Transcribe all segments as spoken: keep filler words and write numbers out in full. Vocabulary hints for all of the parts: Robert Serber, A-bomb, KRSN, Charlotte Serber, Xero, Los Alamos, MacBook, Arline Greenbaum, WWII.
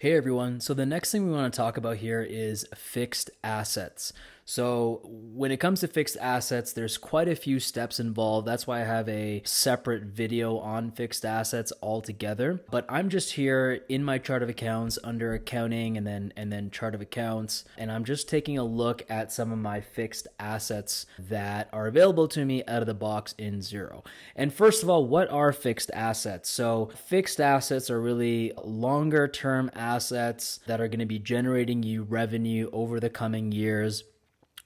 Hey everyone, so the next thing we want to talk about here is fixed assets. So when it comes to fixed assets, there's quite a few steps involved. That's why I have a separate video on fixed assets altogether. But I'm just here in my chart of accounts under accounting and then and then chart of accounts, and I'm just taking a look at some of my fixed assets that are available to me out of the box in Xero. And first of all, what are fixed assets? So fixed assets are really longer term assets assets that are going to be generating you revenue over the coming years,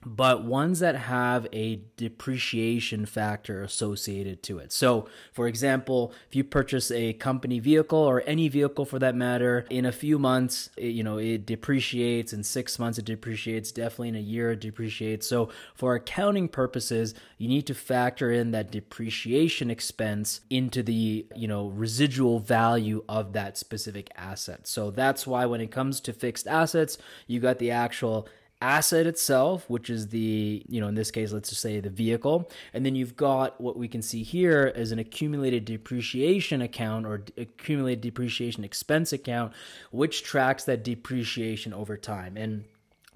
but ones that have a depreciation factor associated to it. So for example, if you purchase a company vehicle or any vehicle for that matter, in a few months, it, you know, it depreciates. In six months, it depreciates. Definitely in a year, it depreciates. So for accounting purposes, you need to factor in that depreciation expense into the, you know, residual value of that specific asset. So that's why when it comes to fixed assets, you got the actual asset itself, which is the, you know, in this case, let's just say the vehicle. And then you've got what we can see here as an accumulated depreciation account or accumulated depreciation expense account, which tracks that depreciation over time. And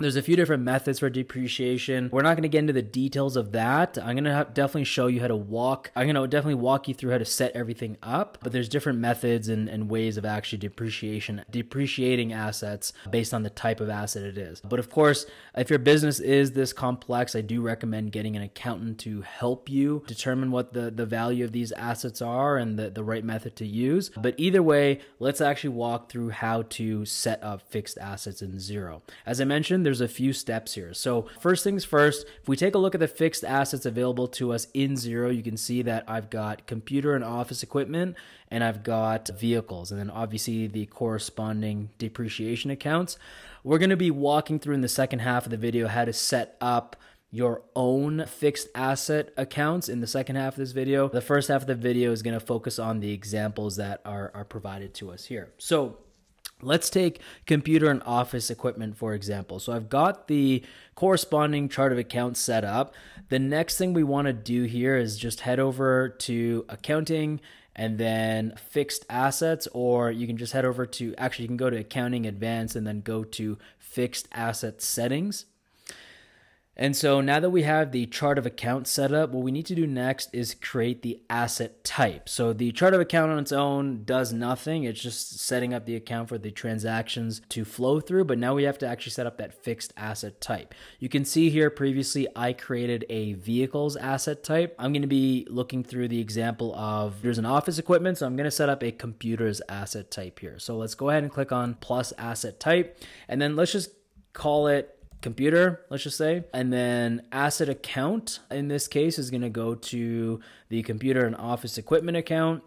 there's a few different methods for depreciation. We're not going to get into the details of that. I'm going to have, definitely show you how to walk. I'm going to definitely walk you through how to set everything up, but there's different methods and, and ways of actually depreciation, depreciating assets based on the type of asset it is. But of course, if your business is this complex, I do recommend getting an accountant to help you determine what the, the value of these assets are and the, the right method to use. But either way, let's actually walk through how to set up fixed assets in Xero. As I mentioned, there's a few steps here. So first things first, if we take a look at the fixed assets available to us in Xero, you can see that I've got computer and office equipment, and I've got vehicles, and then obviously the corresponding depreciation accounts. We're going to be walking through in the second half of the video how to set up your own fixed asset accounts in the second half of this video. The first half of the video is going to focus on the examples that are, are provided to us here. So let's take computer and office equipment, for example. So I've got the corresponding chart of accounts set up. The next thing we want to do here is just head over to accounting and then fixed assets, or you can just head over to, actually you can go to accounting advanced and then go to fixed asset settings. And so now that we have the chart of account set up, what we need to do next is create the asset type. So the chart of account on its own does nothing. It's just setting up the account for the transactions to flow through. But now we have to actually set up that fixed asset type. You can see here previously, I created a vehicles asset type. I'm going to be looking through the example of there's an office equipment. So I'm going to set up a computers asset type here. So let's go ahead and click on plus asset type. And then let's just call it computer, let's just say, and then asset account in this case is going to go to the computer and office equipment account.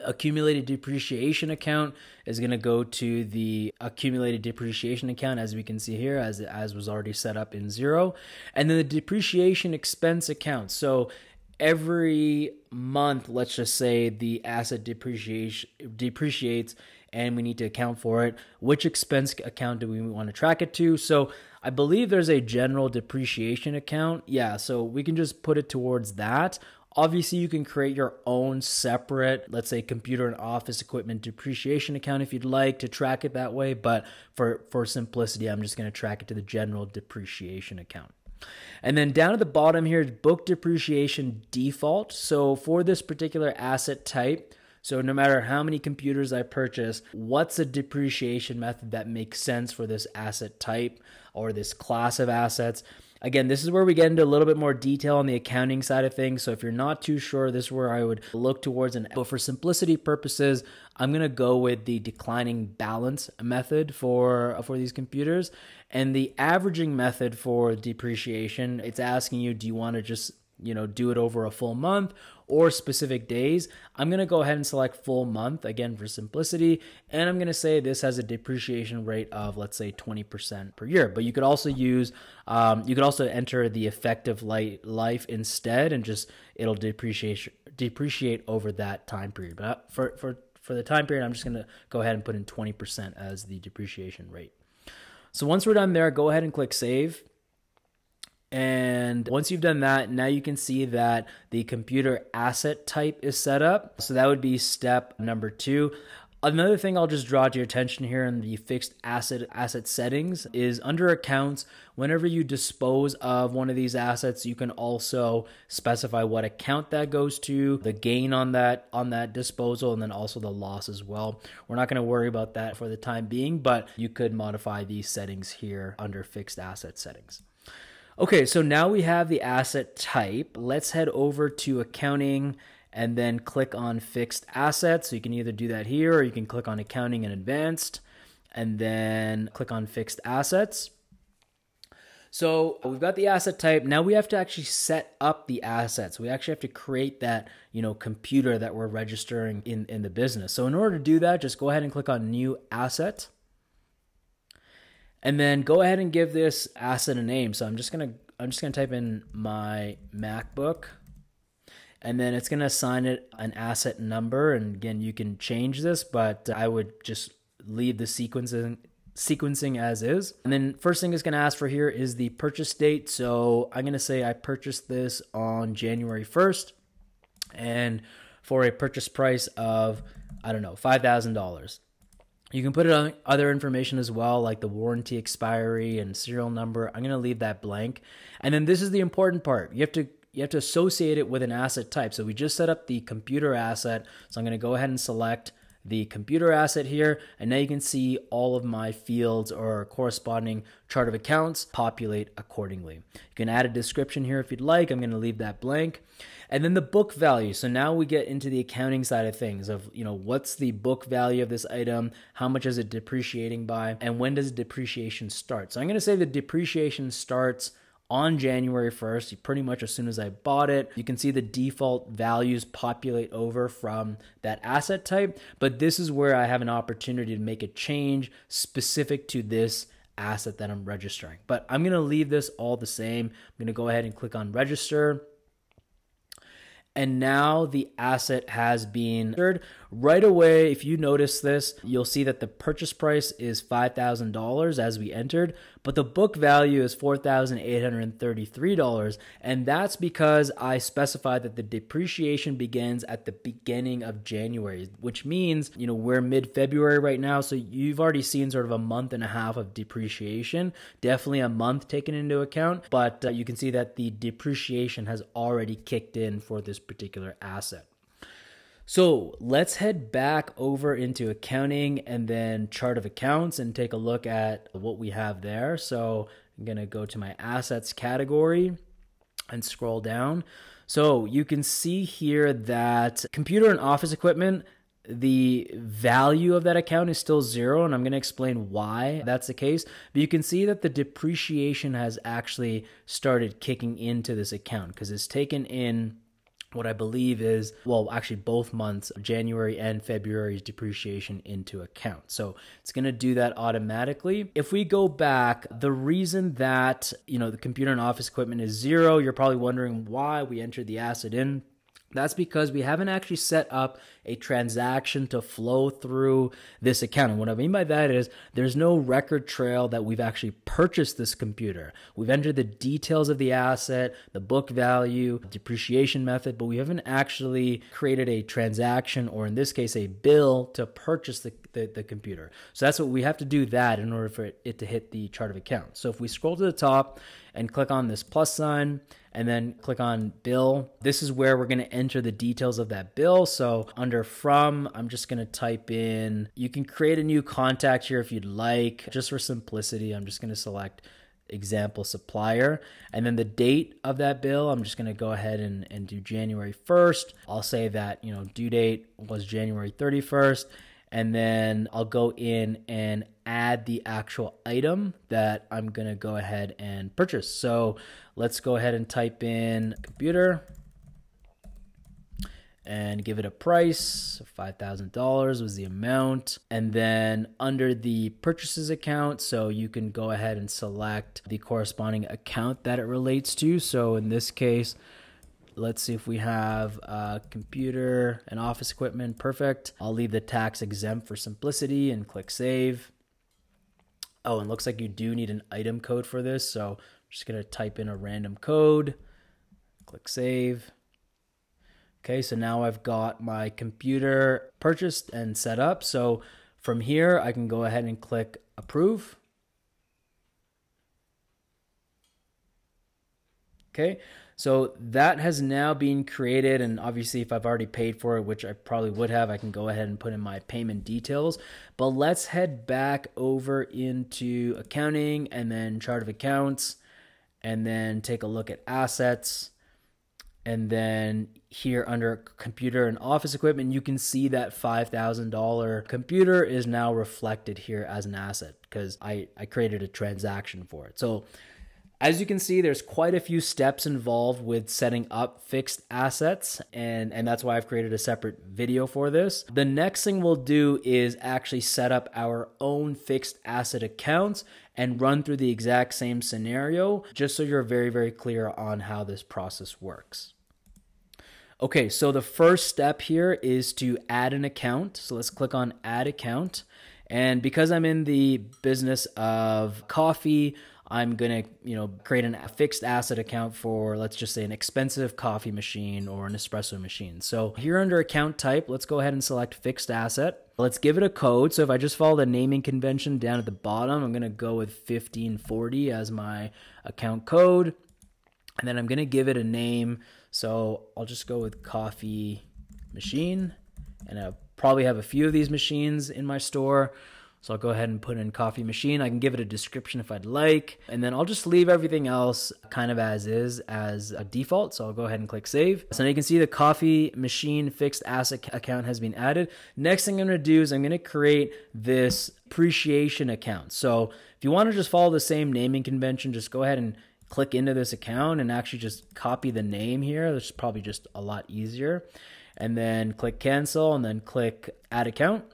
Accumulated depreciation account is going to go to the accumulated depreciation account, as we can see here, as as was already set up in Xero. And then the depreciation expense account. So every month, let's just say the asset depreciation depreciates and we need to account for it. Which expense account do we want to track it to? So I believe there's a general depreciation account. Yeah, so we can just put it towards that. Obviously, you can create your own separate, let's say, computer and office equipment depreciation account if you'd like to track it that way. But for, for simplicity, I'm just going to track it to the general depreciation account. And then down at the bottom here is book depreciation default. So for this particular asset type, so no matter how many computers I purchase, what's a depreciation method that makes sense for this asset type or this class of assets? Again, this is where we get into a little bit more detail on the accounting side of things. So if you're not too sure, this is where I would look towards. And but for simplicity purposes, I'm going to go with the declining balance method for, for these computers. And the averaging method for depreciation, it's asking you, do you want to just, you know, do it over a full month or specific days? I'm going to go ahead and select full month again for simplicity. And I'm going to say this has a depreciation rate of, let's say, twenty percent per year. But you could also use, um, you could also enter the effective life instead, and just it'll depreciate depreciate over that time period. But for, for, for the time period, I'm just going to go ahead and put in twenty percent as the depreciation rate. So once we're done there, go ahead and click save. And once you've done that, now you can see that the computer asset type is set up. So that would be step number two. Another thing I'll just draw to your attention here in the fixed asset asset settings is under accounts, whenever you dispose of one of these assets, you can also specify what account that goes to, the gain on that on that disposal, and then also the loss as well. We're not going to worry about that for the time being, but you could modify these settings here under fixed asset settings. Okay, so now we have the asset type. Let's head over to accounting and then click on fixed assets. So you can either do that here or you can click on accounting and advanced and then click on fixed assets. So we've got the asset type. Now we have to actually set up the assets. We actually have to create that, you know, computer that we're registering in, in the business. So in order to do that, just go ahead and click on new asset and then go ahead and give this asset a name. So I'm just going to, I'm just going to type in my MacBook. And then it's going to assign it an asset number. And again, you can change this, but I would just leave the sequencing, sequencing as is. And then first thing it's going to ask for here is the purchase date. So I'm going to say I purchased this on January first and for a purchase price of, I don't know, five thousand dollars. You can put it on other information as well, like the warranty expiry and serial number. I'm going to leave that blank. And then this is the important part. You have to You have to associate it with an asset type. So we just set up the computer asset. So I'm going to go ahead and select the computer asset here. And now you can see all of my fields or corresponding chart of accounts populate accordingly. You can add a description here if you'd like. I'm going to leave that blank. And then the book value. So now we get into the accounting side of things of, you know, what's the book value of this item? How much is it depreciating by? And when does depreciation start? So I'm going to say the depreciation starts on January first, pretty much as soon as I bought it. You can see the default values populate over from that asset type, but this is where I have an opportunity to make a change specific to this asset that I'm registering. But I'm gonna leave this all the same. I'm gonna go ahead and click on register. And now the asset has been registered. Right away, if you notice this, you'll see that the purchase price is five thousand dollars as we entered, but the book value is four thousand eight hundred thirty-three dollars. And that's because I specified that the depreciation begins at the beginning of January, which means, you know, we're mid-February right now. So you've already seen sort of a month and a half of depreciation, definitely a month taken into account, but uh, you can see that the depreciation has already kicked in for this particular asset. So let's head back over into accounting and then chart of accounts and take a look at what we have there. So I'm going to go to my assets category and scroll down. So you can see here that computer and office equipment, the value of that account is still zero, and I'm going to explain why that's the case. But you can see that the depreciation has actually started kicking into this account because it's taken in what I believe is, well, actually both months, January and February's depreciation into account. So it's going to do that automatically. If we go back, the reason that, you know, the computer and office equipment is zero, you're probably wondering why we entered the asset in. That's because we haven't actually set up a transaction to flow through this account. And what I mean by that is there's no record trail that we've actually purchased this computer. We've entered the details of the asset, the book value, depreciation method, but we haven't actually created a transaction, or in this case, a bill to purchase the, the, the computer. So that's what we have to do that in order for it, it to hit the chart of accounts. So if we scroll to the top and click on this plus sign, and then click on bill. This is where we're going to enter the details of that bill. So under from, I'm just going to type in, you can create a new contact here if you'd like. Just for simplicity, I'm just going to select example supplier. And then the date of that bill, I'm just going to go ahead and, and do January first. I'll say that, you know, due date was January thirty-first. And then I'll go in and add the actual item that I'm going to go ahead and purchase. So let's go ahead and type in computer and give it a price. five thousand dollars was the amount. And then under the purchases account, so you can go ahead and select the corresponding account that it relates to. So in this case, let's see if we have uh, computer and office equipment. Perfect. I'll leave the tax exempt for simplicity and click save. Oh, and looks like you do need an item code for this. So I'm just going to type in a random code, click save. Okay, so now I've got my computer purchased and set up. So from here, I can go ahead and click approve. Okay, so that has now been created, and obviously if I've already paid for it, which I probably would have, I can go ahead and put in my payment details. But let's head back over into accounting and then chart of accounts, and then take a look at assets. And then here under computer and office equipment, you can see that five thousand dollar computer is now reflected here as an asset because I, I created a transaction for it. So as you can see, there's quite a few steps involved with setting up fixed assets, and, and that's why I've created a separate video for this. The next thing we'll do is actually set up our own fixed asset accounts and run through the exact same scenario, just so you're very, very clear on how this process works. Okay, so the first step here is to add an account. So let's click on Add Account. And because I'm in the business of coffee, I'm going to, you know, create a fixed asset account for, let's just say, an expensive coffee machine or an espresso machine. So here under account type, let's go ahead and select fixed asset. Let's give it a code. So if I just follow the naming convention down at the bottom, I'm going to go with fifteen forty as my account code. And then I'm going to give it a name. So I'll just go with coffee machine. And I'll probably have a few of these machines in my store. So I'll go ahead and put in coffee machine. I can give it a description if I'd like. And then I'll just leave everything else kind of as is, as a default. So I'll go ahead and click save. So now you can see the coffee machine fixed asset account has been added. Next thing I'm going to do is I'm going to create this appreciation account. So if you want to just follow the same naming convention, just go ahead and click into this account and actually just copy the name here. That's probably just a lot easier. And then click cancel and then click add account.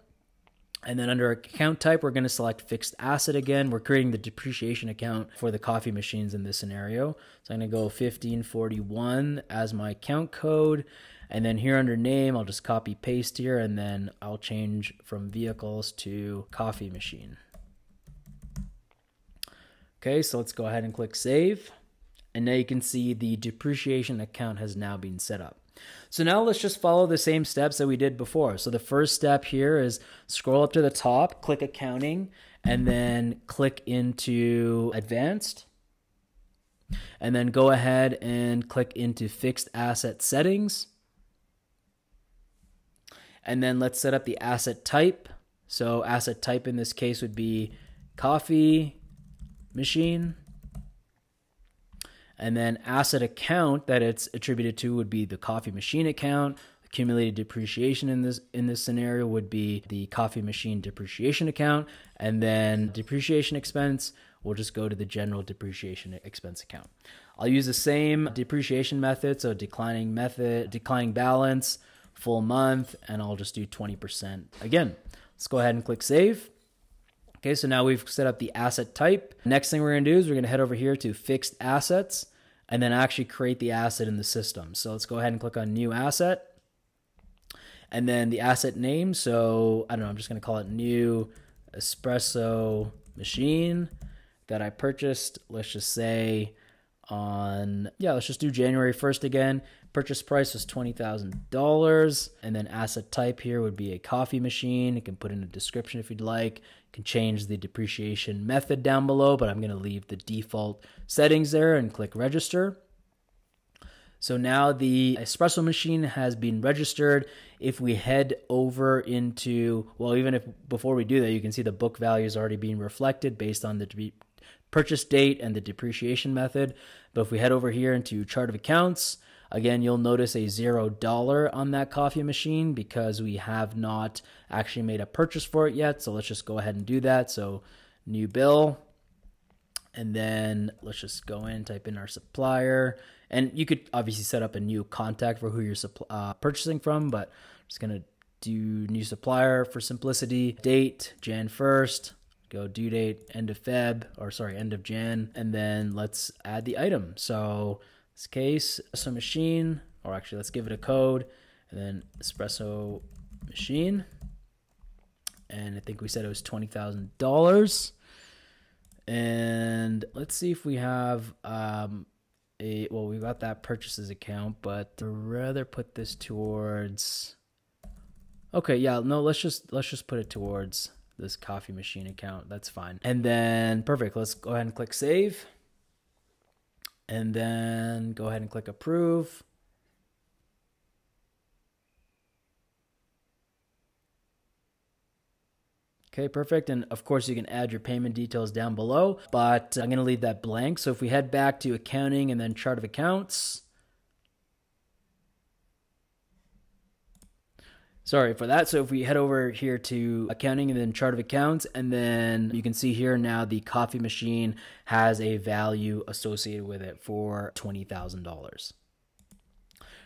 And then under account type, we're going to select fixed asset again. We're creating the depreciation account for the coffee machines in this scenario. So I'm going to go fifteen forty-one as my account code. And then here under name, I'll just copy paste here, and then I'll change from vehicles to coffee machine. Okay, so let's go ahead and click save. And now you can see the depreciation account has now been set up. So now let's just follow the same steps that we did before. So the first step here is scroll up to the top, click accounting, and then click into advanced. And then go ahead and click into fixed asset settings. And then let's set up the asset type. So asset type in this case would be coffee machine. And then asset account that it's attributed to would be the coffee machine account. Accumulated depreciation in this in this scenario would be the coffee machine depreciation account. And then depreciation expense, we'll just go to the general depreciation expense account. I'll use the same depreciation method, so declining method, declining balance, full month, and I'll just do twenty percent again. Let's go ahead and click save. Okay, so now we've set up the asset type. Next thing we're gonna do is we're gonna head over here to fixed assets and then actually create the asset in the system. So let's go ahead and click on new asset and then the asset name. So I don't know, I'm just gonna call it new espresso machine that I purchased. Let's just say on, yeah, let's just do January first again. Purchase price was twenty thousand dollars. And then asset type here would be a coffee machine. You can put in a description if you'd like. Can change the depreciation method down below, but I'm going to leave the default settings there and click register. So now the espresso machine has been registered. If we head over into, well, even if before we do that, you can see the book value is already being reflected based on the purchase date and the depreciation method. But if we head over here into chart of accounts, again, you'll notice a zero dollar on that coffee machine because we have not actually made a purchase for it yet. So let's just go ahead and do that. So new bill, and then let's just go in, type in our supplier, and you could obviously set up a new contact for who you're uh, purchasing from, but I'm just gonna do new supplier for simplicity. Date, January first, go due date, end of Feb, or sorry, end of Jan, and then let's add the item. So this case, espresso machine, or actually let's give it a code, and then espresso machine. And I think we said it was twenty thousand dollars. And let's see if we have um, a, well, we got that purchases account, but I'd rather put this towards, okay, yeah, no, let's just, let's just put it towards this coffee machine account. That's fine. And then perfect. Let's go ahead and click save. And then go ahead and click approve. Okay, perfect. And of course you can add your payment details down below, but I'm going to leave that blank. So if we head back to accounting and then chart of accounts, sorry for that. So if we head over here to accounting and then chart of accounts, and then you can see here now the coffee machine has a value associated with it for twenty thousand dollars.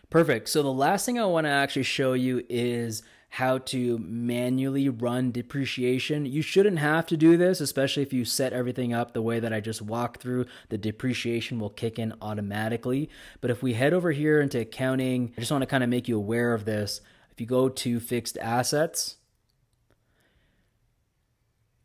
Perfect. So the last thing I want to actually show you is how to manually run depreciation. You shouldn't have to do this, especially if you set everything up the way that I just walked through. The depreciation will kick in automatically. But if we head over here into accounting, I just want to kind of make you aware of this. If you go to fixed assets,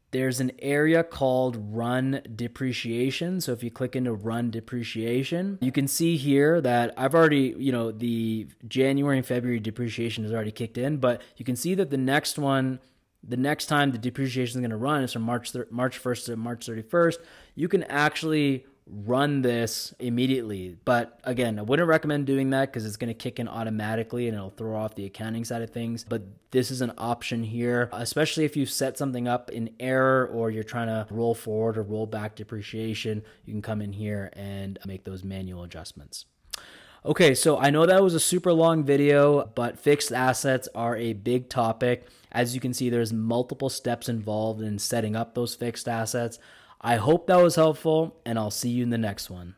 there's an area called run depreciation. So if you click into run depreciation, you can see here that I've already, you know, the January and February depreciation has already kicked in, but you can see that the next one, the next time the depreciation is going to run is from March first to March thirty-first. You can actually run this immediately. But again, I wouldn't recommend doing that because it's going to kick in automatically and it'll throw off the accounting side of things. But this is an option here, especially if you set something up in error or you're trying to roll forward or roll back depreciation, you can come in here and make those manual adjustments. Okay, so I know that was a super long video, but fixed assets are a big topic. As you can see, there's multiple steps involved in setting up those fixed assets. I hope that was helpful, and I'll see you in the next one.